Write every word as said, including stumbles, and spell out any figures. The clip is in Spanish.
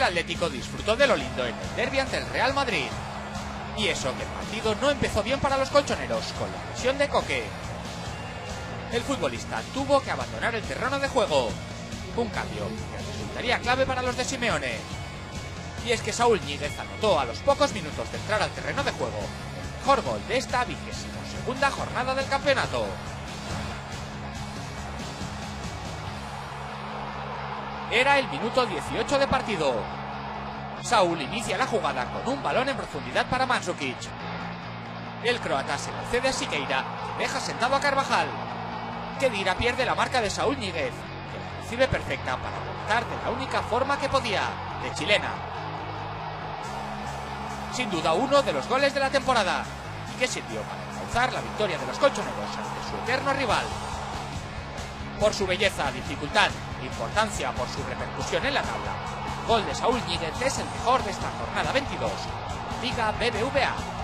el Atlético disfrutó de lo lindo en el derbi ante el Real Madrid. Y eso que el partido no empezó bien para los colchoneros con la lesión de Coque. El futbolista tuvo que abandonar el terreno de juego, un cambio que resultaría clave para los de Simeone. Y es que Saúl Ñíguez anotó a los pocos minutos de entrar al terreno de juego el mejor gol de esta vigésima segunda jornada del campeonato. Era el minuto dieciocho de partido. Saúl inicia la jugada con un balón en profundidad para Mandzukic. El croata se la cede a Siqueira, que deja sentado a Carvajal. Tedira pierde la marca de Saúl Ñíguez, que la recibe perfecta para cortar de la única forma que podía, de chilena. Sin duda uno de los goles de la temporada, y que sirvió para alcanzar la victoria de los colchoneros ante su eterno rival. Por su belleza, dificultad e importancia, por su repercusión en la tabla, el gol de Saúl Ñíguez es el mejor de esta jornada veintidós, Liga B B V A.